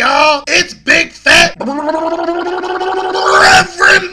y'all? It's Big Fat Reverend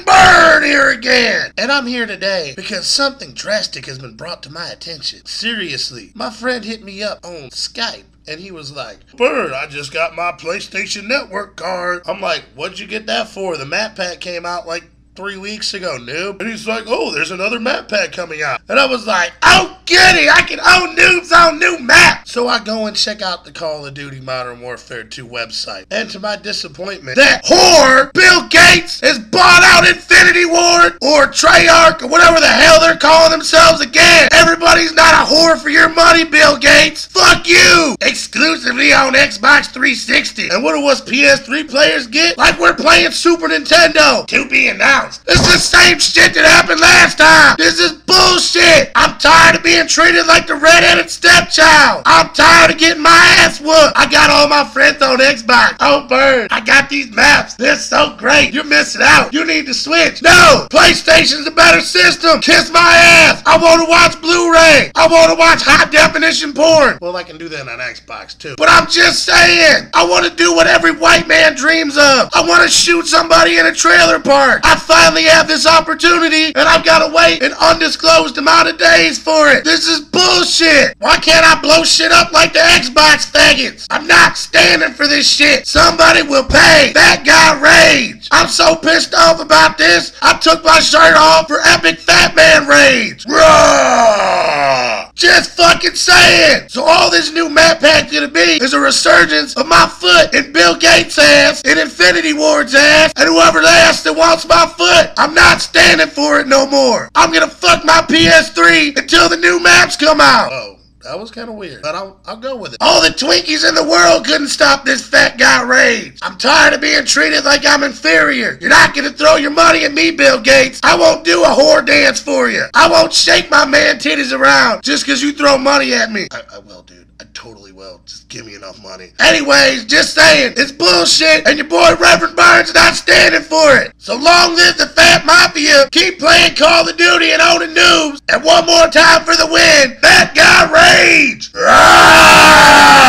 Bird here again! And I'm here today because something drastic has been brought to my attention. Seriously, my friend hit me up on Skype. And he was like, Bird, I just got my PlayStation Network card. I'm like, what'd you get that for? The map pack came out like 3 weeks ago, noob. And he's like, oh, there's another map pack coming out. And I was like, oh, goody, I can own noobs on new maps. So I go and check out the Call of Duty Modern Warfare 2 website. And to my disappointment, that whore, Bill Gates, has bought out Infinity Ward or Treyarch or whatever the hell they're calling themselves again. Everybody's not a whore for your money, Bill Gates. Fuck you. Exclusively on Xbox 360. And what do us PS3 players get? Like we're playing Super Nintendo. To be announced. It's the same shit that happened last time. This is bullshit. I'm tired of being treated like the redheaded stepchild. I'm tired of getting my ass whooped. I got all my friends on Xbox. Oh, Bird, I got these maps. They're so great. You're missing out. You need to switch. No, PlayStation's a better system. Kiss my ass. I want to watch Blu-ray. I want to watch high-definition porn. Well, I can do that on Xbox, too. But I'm just saying, I want to do what every white man dreams of. I want to shoot somebody in a trailer park. I finally have this opportunity, and I've got to wait an undisclosed amount of days for it. This is bullshit. Why can't I blow shit up like the Xbox faggots? I'm not standing for this shit. Somebody will pay. That guy rage. I'm so pissed off about this, I took my shirt off for epic fat man rage. Rawr! Just fucking say it. So all this new map pack's gonna be is a resurgence of my foot in Bill Gates' ass, in Infinity Ward's ass, and whoever else that wants my foot. I'm not standing for it no more. I'm gonna fuck my PS3 until the new maps come out. Oh, that was kind of weird, but I'll go with it. All the Twinkies in the world couldn't stop this fat guy rage. I'm tired of being treated like I'm inferior. You're not gonna throw your money at me, Bill Gates. I won't do a whore dance for you. I won't shake my man titties around just because you throw money at me. I will, dude. I totally will. Just give me enough money. Anyways, just saying, it's bullshit, and your boy Reverend Bird's not standing for it. So long live the Fat Mafia. Keep playing Call of Duty and owning noobs. And one more time for the win, Fat Guy Rage. Rawr!